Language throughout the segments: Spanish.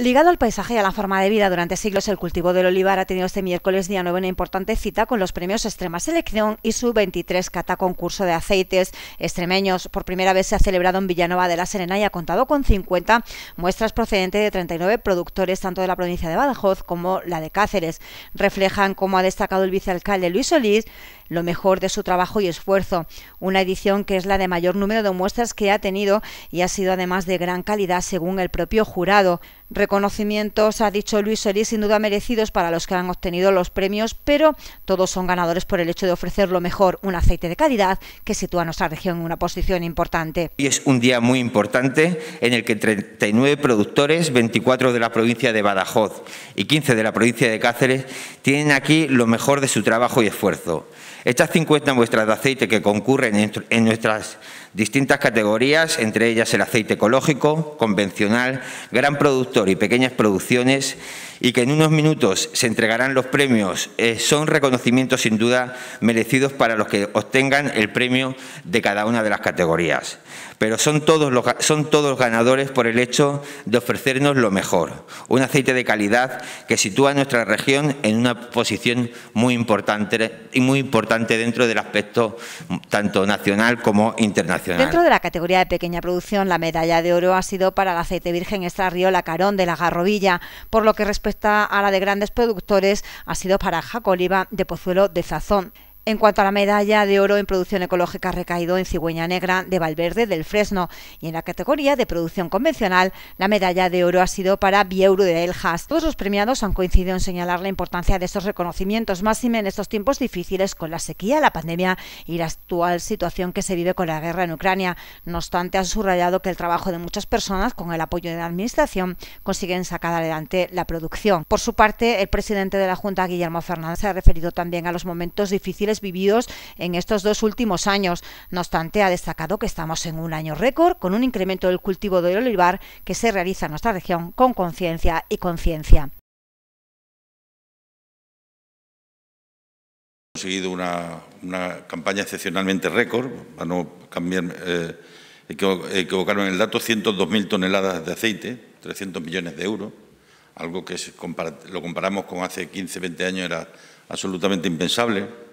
Ligado al paisaje y a la forma de vida durante siglos, el cultivo del olivar ha tenido este miércoles día 9 una importante cita con los premios Extrema Selección y su 23 Cata Concurso de Aceites Extremeños. Por primera vez se ha celebrado en Villanueva de la Serena y ha contado con 50 muestras procedentes de 39 productores, tanto de la provincia de Badajoz como la de Cáceres. Reflejan, como ha destacado el vicealcalde Luis Solís, lo mejor de su trabajo y esfuerzo. Una edición que es la de mayor número de muestras que ha tenido y ha sido además de gran calidad, según el propio jurado. Reconocimientos, ha dicho Luis Solís, sin duda merecidos para los que han obtenido los premios, pero todos son ganadores por el hecho de ofrecer lo mejor, un aceite de calidad que sitúa a nuestra región en una posición importante. Hoy es un día muy importante en el que 39 productores, 24 de la provincia de Badajoz y 15 de la provincia de Cáceres, tienen aquí lo mejor de su trabajo y esfuerzo. Estas 50 muestras de aceite que concurren en nuestras distintas categorías, entre ellas el aceite ecológico, convencional, gran productor y pequeñas producciones, y que en unos minutos se entregarán los premios, son reconocimientos sin duda merecidos para los que obtengan el premio de cada una de las categorías. Pero son todos ganadores por el hecho de ofrecernos lo mejor, un aceite de calidad que sitúa a nuestra región en una posición muy importante y muy importante dentro del aspecto tanto nacional como internacional. Dentro de la categoría de pequeña producción, la medalla de oro ha sido para el aceite virgen extra Riola Carón de la Garrovilla, por lo que respecto a la de grandes productores ha sido para Jacoliva de Pozuelo de Zazón. En cuanto a la medalla de oro en producción ecológica, ha recaído en Cigüeña Negra de Valverde del Fresno, y en la categoría de producción convencional la medalla de oro ha sido para Bieuro de Eljas. Todos los premiados han coincidido en señalar la importancia de estos reconocimientos, máxime en estos tiempos difíciles con la sequía, la pandemia y la actual situación que se vive con la guerra en Ucrania. No obstante, han subrayado que el trabajo de muchas personas, con el apoyo de la Administración, consiguen sacar adelante la producción. Por su parte, el presidente de la Junta, Guillermo Fernández, se ha referido también a los momentos difíciles vividos en estos dos últimos años. No obstante, ha destacado que estamos en un año récord, con un incremento del cultivo del olivar que se realiza en nuestra región con conciencia y conciencia. Hemos conseguido una campaña excepcionalmente récord, para no equivocarme en el dato, 102.000 toneladas de aceite, 300 millones de euros, algo que lo comparamos con hace 15, 20 años era absolutamente impensable.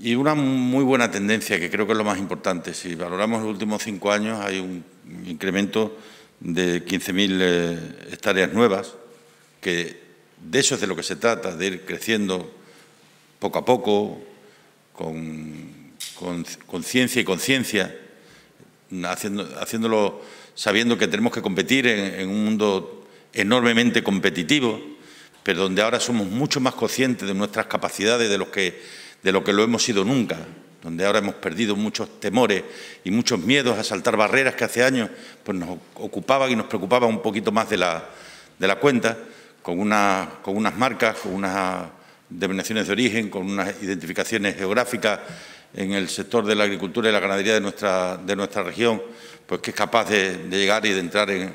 Y una muy buena tendencia, que creo que es lo más importante. Si valoramos los últimos 5 años, hay un incremento de 15.000 hectáreas nuevas, que de eso es de lo que se trata, de ir creciendo poco a poco, con ciencia y conciencia, haciéndolo sabiendo que tenemos que competir en un mundo enormemente competitivo, pero donde ahora somos mucho más conscientes de nuestras capacidades, de lo que lo hemos sido nunca, donde ahora hemos perdido muchos temores y muchos miedos a saltar barreras que hace años pues nos ocupaban y nos preocupaban un poquito más de la cuenta, con unas marcas, con unas denominaciones de origen, con unas identificaciones geográficas en el sector de la agricultura y la ganadería de nuestra región, pues que es capaz de llegar y de entrar en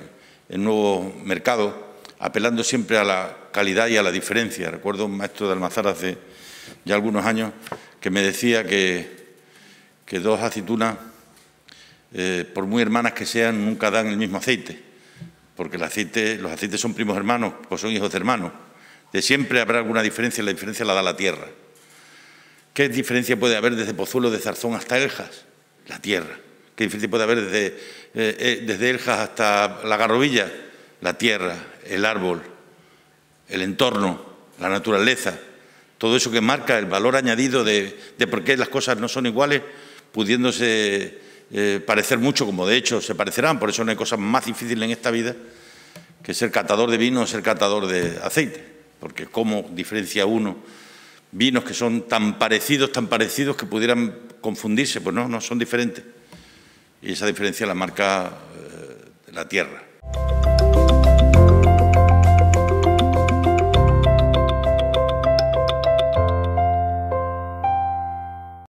nuevos mercados, apelando siempre a la calidad y a la diferencia. Recuerdo un maestro de Almazar hace ya algunos años que me decía que dos aceitunas, por muy hermanas que sean, nunca dan el mismo aceite, porque los aceites son primos hermanos, pues son hijos de hermanos. De siempre habrá alguna diferencia, la diferencia la da la tierra. ¿Qué diferencia puede haber desde Pozuelo de Zazón hasta Eljas? La tierra. ¿Qué diferencia puede haber desde Eljas hasta la Garrovilla? La tierra, el árbol, el entorno, la naturaleza. Todo eso que marca el valor añadido de por qué las cosas no son iguales, pudiéndose parecer mucho, como de hecho se parecerán. Por eso no hay cosa más difícil en esta vida que ser catador de vino o ser catador de aceite. Porque cómo diferencia uno vinos que son tan parecidos que pudieran confundirse. Pues no son diferentes. Y esa diferencia la marca la tierra.